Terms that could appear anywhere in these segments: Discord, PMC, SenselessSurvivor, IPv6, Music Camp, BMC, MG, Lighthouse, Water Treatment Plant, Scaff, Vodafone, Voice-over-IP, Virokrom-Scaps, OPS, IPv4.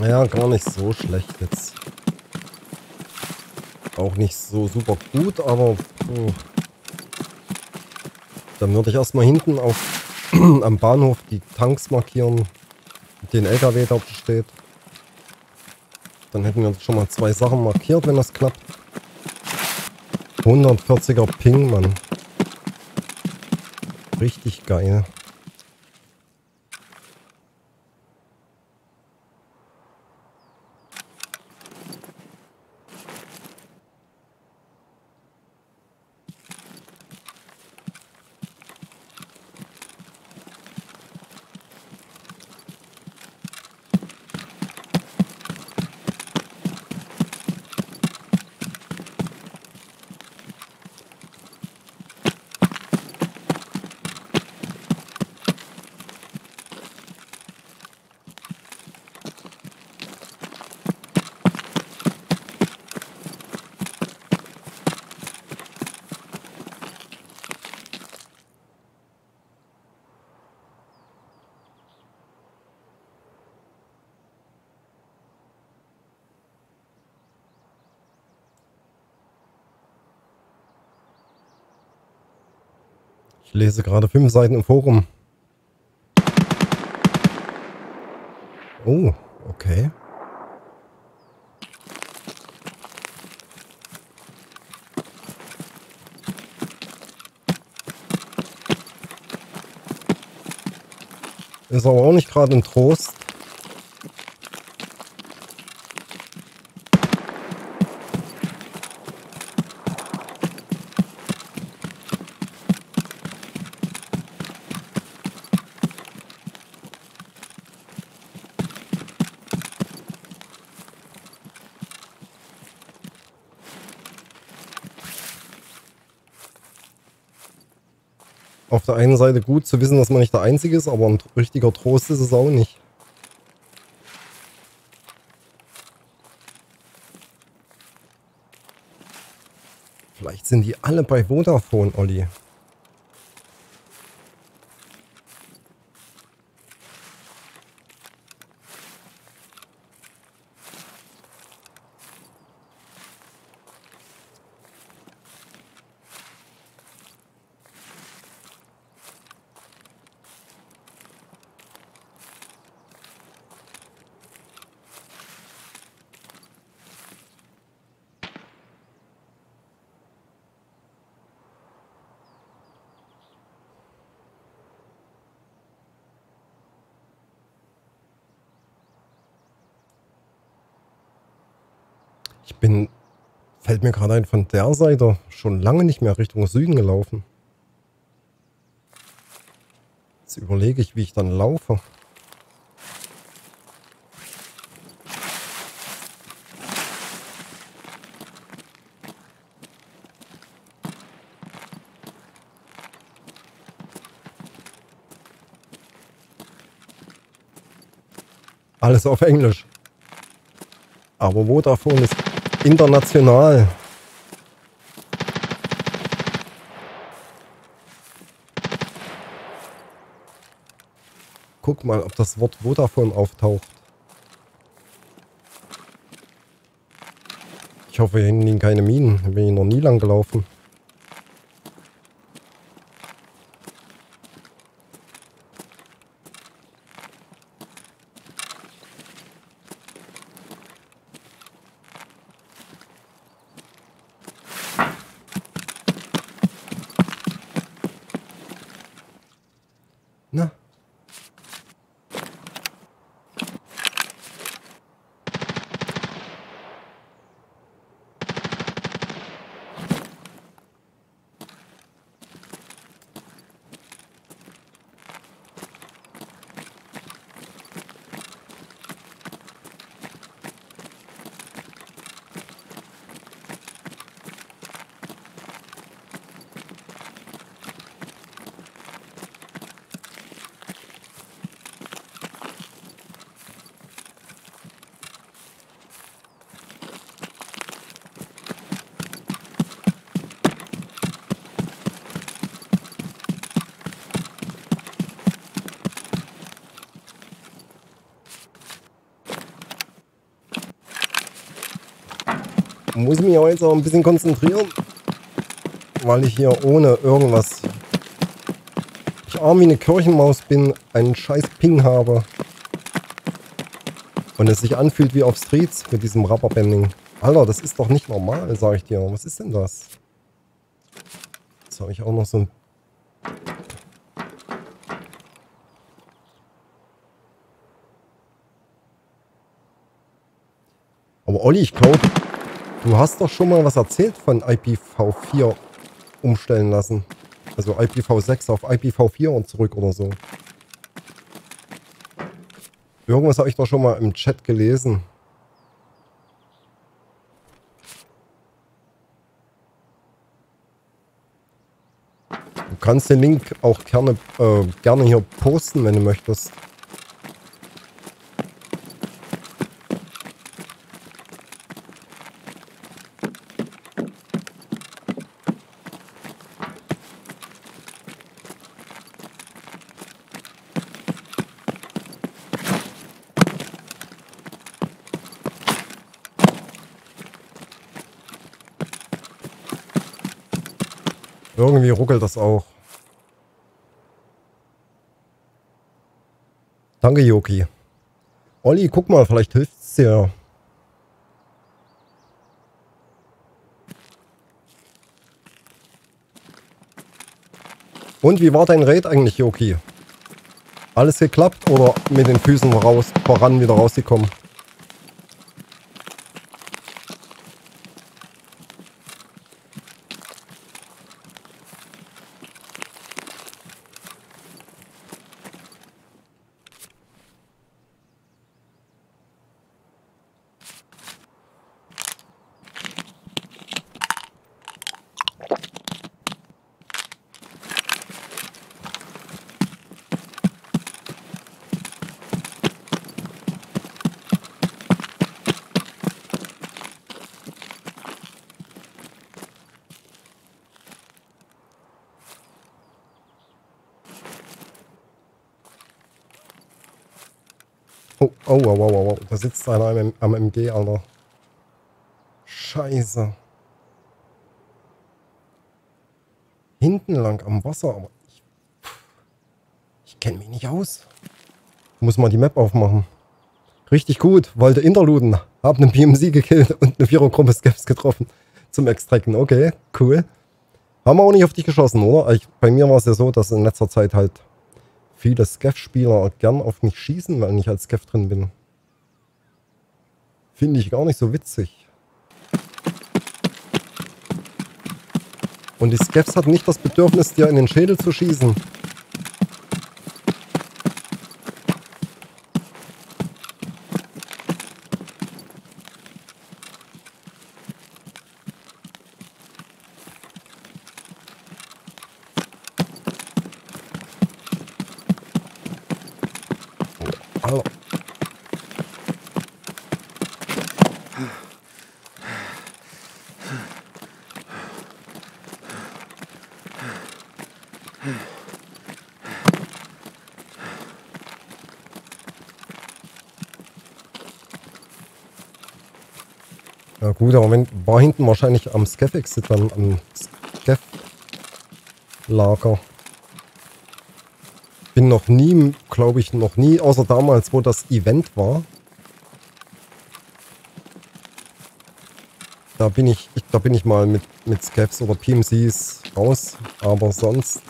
Ja, gar nicht so schlecht jetzt. Auch nicht so super gut, aber oh. Dann würde ich erstmal hinten auf, am Bahnhof die Tanks markieren, den LKW da steht. Dann hätten wir uns schon mal zwei Sachen markiert, wenn das klappt. 140er Ping, Mann. Richtig geil. Ich lese gerade 5 Seiten im Forum. Oh, okay. Ist aber auch nicht gerade ein Trost. Auf der einen Seite gut zu wissen, dass man nicht der Einzige ist, aber ein richtiger Trost ist es auch nicht. Vielleicht sind die alle bei Vodafone, Olli. Fällt mir gerade ein, von der Seite schon lange nicht mehr Richtung Süden gelaufen. Jetzt überlege ich, wie ich dann laufe. Alles auf Englisch. Aber wo davon ist international. Guck mal, ob das Wort Vodafone auftaucht. Ich hoffe, hier hinten liegen keine Minen. Da bin ich noch nie lang gelaufen. muss mich heute auch ein bisschen konzentrieren, weil ich hier ohne irgendwas, ich arm wie eine Kirchenmaus bin, einen scheiß Ping habe und es sich anfühlt wie auf Streets mit diesem Rubberbanding. Alter, das ist doch nicht normal, sag ich dir. Was ist denn das? Jetzt habe ich auch noch so ein... Aber Olli, ich glaube, du hast doch schon mal was erzählt von IPv4 umstellen lassen. Also IPv6 auf IPv4 und zurück oder so. Irgendwas habe ich doch schon mal im Chat gelesen. Du kannst den Link auch gerne hier posten, wenn du möchtest. Irgendwie ruckelt das auch. Danke, Joki. Olli, guck mal, vielleicht hilft es dir. Und wie war dein Raid eigentlich, Joki? Alles geklappt oder mit den Füßen voran wieder rausgekommen? Oh, wow, wow, wow, wow. Da sitzt einer am MG, Alter. Scheiße. Hinten lang am Wasser, aber ich kenne mich nicht aus. Muss mal die Map aufmachen. Richtig gut, wollte interluden. Hab einen BMC gekillt und eine Virokrom-Scaps getroffen. Zum Extracken, okay, cool. Haben wir auch nicht auf dich geschossen, oder? Bei mir war es ja so, dass in letzter Zeit halt viele Scaff-Spieler gern auf mich schießen, weil ich als Scaff drin bin. Finde ich gar nicht so witzig. Und die Scaffs hatten nicht das Bedürfnis, dir in den Schädel zu schießen. Ja gut, aber war hinten wahrscheinlich am Scaff-Exit, dann am Scaff-Lager. Bin noch nie, glaube ich, außer damals, wo das Event war. Da bin ich mal mit Scaffs oder PMCs raus, aber sonst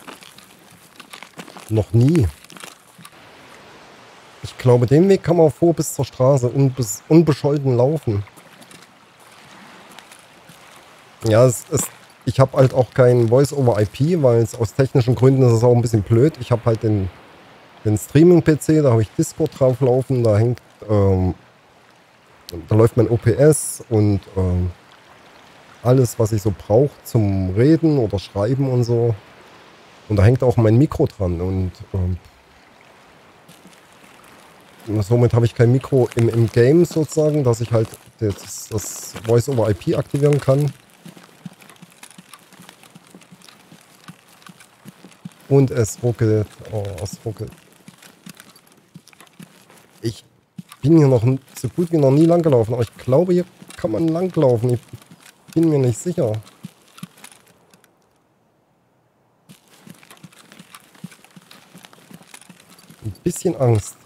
noch nie. Ich glaube, den Weg kann man bis zur Straße unbescholten laufen. Ja, ich habe halt auch kein Voice-over-IP, weil es aus technischen Gründen ist es auch ein bisschen blöd. Ich habe halt den Streaming-PC, da habe ich Discord drauflaufen, da läuft mein OPS und alles, was ich so brauche zum Reden oder Schreiben und so. Und da hängt auch mein Mikro dran und somit habe ich kein Mikro im Game sozusagen, dass ich halt das Voice-over-IP aktivieren kann. Und es ruckelt. Oh, es ruckelt. Ich bin hier noch so gut wie noch nie lang gelaufen, aber ich glaube, hier kann man lang laufen. Ich Bin mir nicht sicher. Ein bisschen Angst.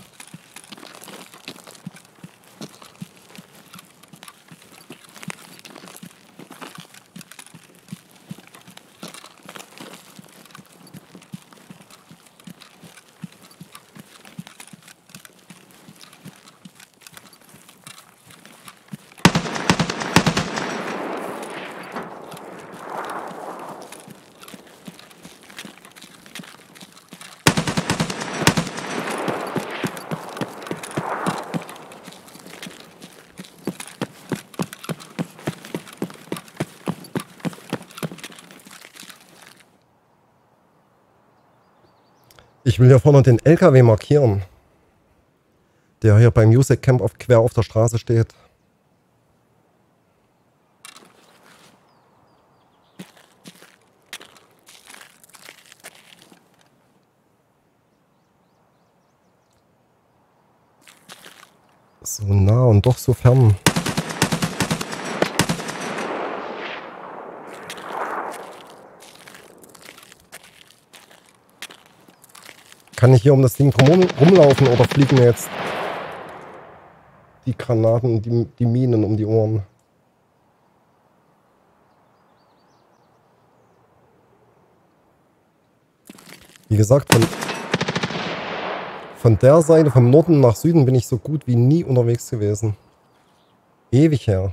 Ich will hier vorne den LKW markieren, der hier beim Music Camp quer auf der Straße steht. So nah und doch so fern. Kann ich hier um das Ding drum rumlaufen oder fliegen mir jetzt die Granaten, die Minen um die Ohren? Wie gesagt, von der Seite, vom Norden nach Süden bin ich so gut wie nie unterwegs gewesen. Ewig her.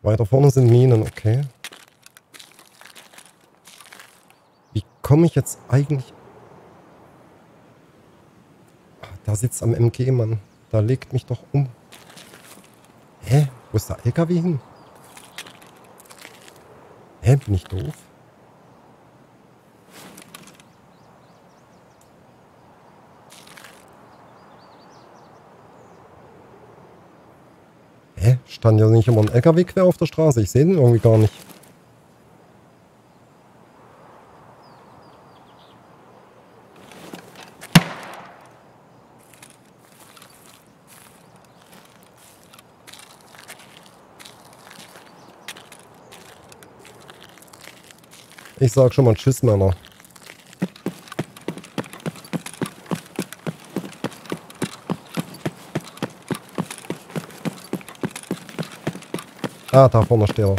Weiter vorne sind Minen, okay. Komme ich jetzt eigentlich... Ach, da sitzt am MG, Mann. Da legt mich doch um. Hä? Wo ist der LKW hin? Hä? Bin ich doof? Hä? Stand ja nicht immer ein LKW quer auf der Straße. Ich sehe den irgendwie gar nicht. Ich sag schon mal Tschüss, Männer. Ah, da vorne steht er.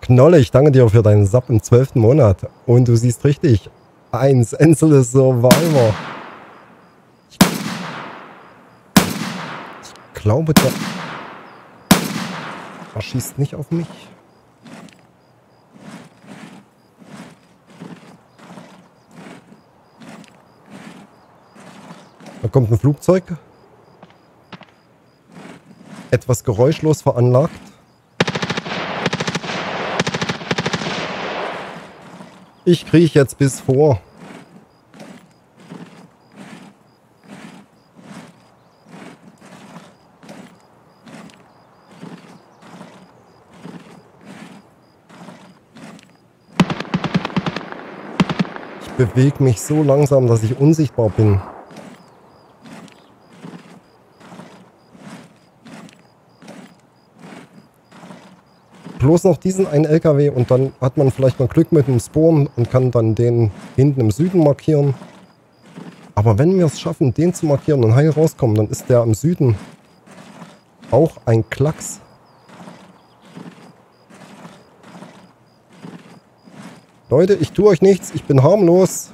Knolle, ich danke dir für deinen Sub im 12. Monat. Und du siehst richtig. Ein SenselessSurvivor. Ich glaube, er schießt nicht auf mich. Da kommt ein Flugzeug. Etwas geräuschlos veranlagt. Ich kriege jetzt bis vor. Ich bewege mich so langsam, dass ich unsichtbar bin. Bloß noch diesen einen LKW und dann hat man vielleicht mal Glück mit dem Spawn und kann dann den hinten im Süden markieren. Aber wenn wir es schaffen, den zu markieren und heil rauskommen, dann ist der im Süden auch ein Klacks. Leute, ich tue euch nichts, ich bin harmlos.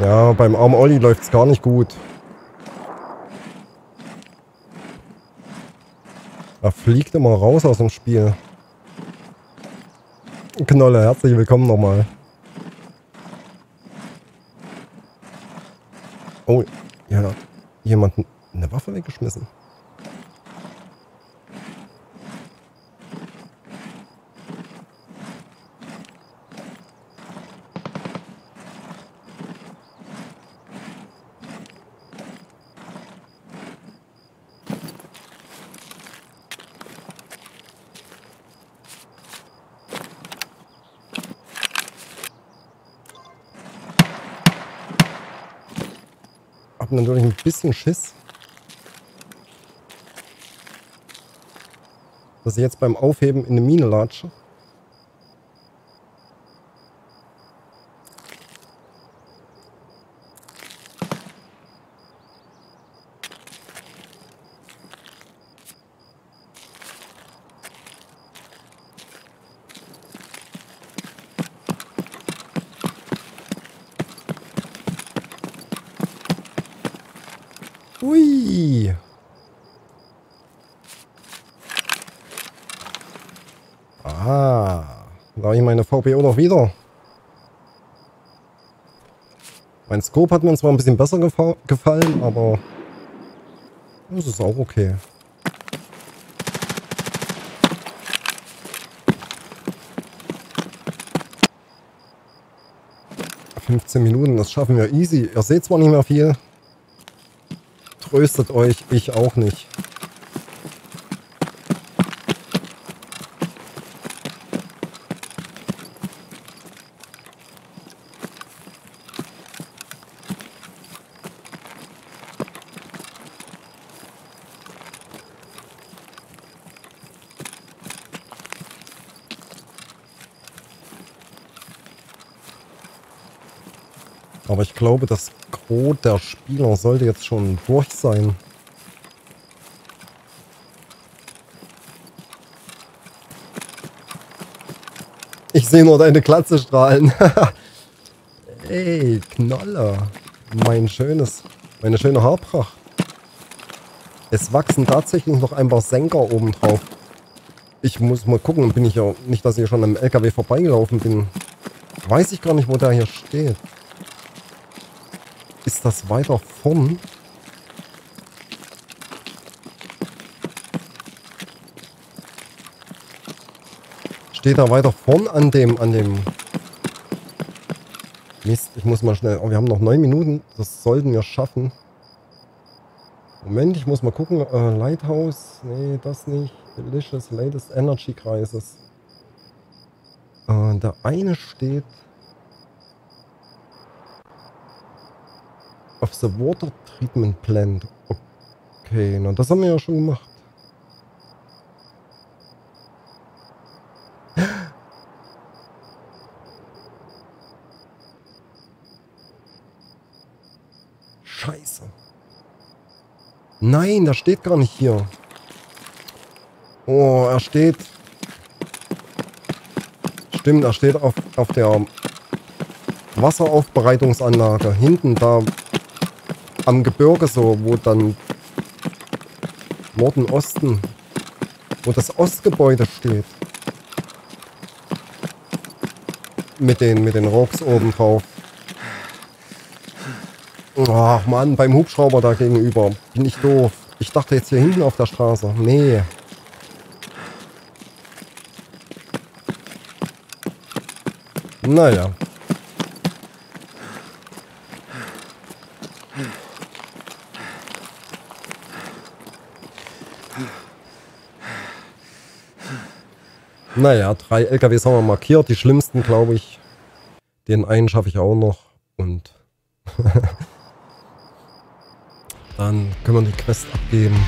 Ja, beim armen Olli läuft es gar nicht gut. Er fliegt immer raus aus dem Spiel. Knolle, herzlich willkommen nochmal. Oh, hier hat jemand eine Waffe weggeschmissen. Natürlich ein bisschen Schiss, dass ich jetzt beim Aufheben in eine Mine latsche. VPO noch wieder. Mein Scope hat mir zwar ein bisschen besser gefallen, aber das ist auch okay. Nach 15 Minuten, das schaffen wir easy. Ihr seht zwar nicht mehr viel, tröstet euch, ich auch nicht. Aber ich glaube, das Gros der Spieler sollte jetzt schon durch sein. Ich sehe nur deine Glatze strahlen. Ey, Knaller. Meine schöne Haarpracht. Es wachsen tatsächlich noch ein paar Senker oben drauf. Ich muss mal gucken, bin ich ja nicht, dass ich schon am LKW vorbeigelaufen bin. Weiß ich gar nicht, wo der hier steht. Ist das weiter vorn? Steht da weiter vorn an dem... Mist, ich muss mal schnell... Oh, wir haben noch 9 Minuten. Das sollten wir schaffen. Moment, ich muss mal gucken. Lighthouse. Nee, das nicht. Delicious Latest Energy Crisis. Der eine steht... Auf the Water Treatment Plant. Okay, na das haben wir ja schon gemacht. Scheiße. Nein, der steht gar nicht hier. Oh, er steht... Stimmt, er steht auf der Wasseraufbereitungsanlage. Hinten da... Am Gebirge so, wo dann Norden, Osten, wo das Ostgebäude steht. Mit den Rocks oben drauf. Ach Mann, beim Hubschrauber da gegenüber. Bin ich doof. Ich dachte jetzt hier hinten auf der Straße. Nee. Naja. Naja, 3 LKWs haben wir markiert, die schlimmsten glaube ich. Den einen schaffe ich auch noch und dann können wir die Quest abgeben.